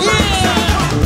Yeah!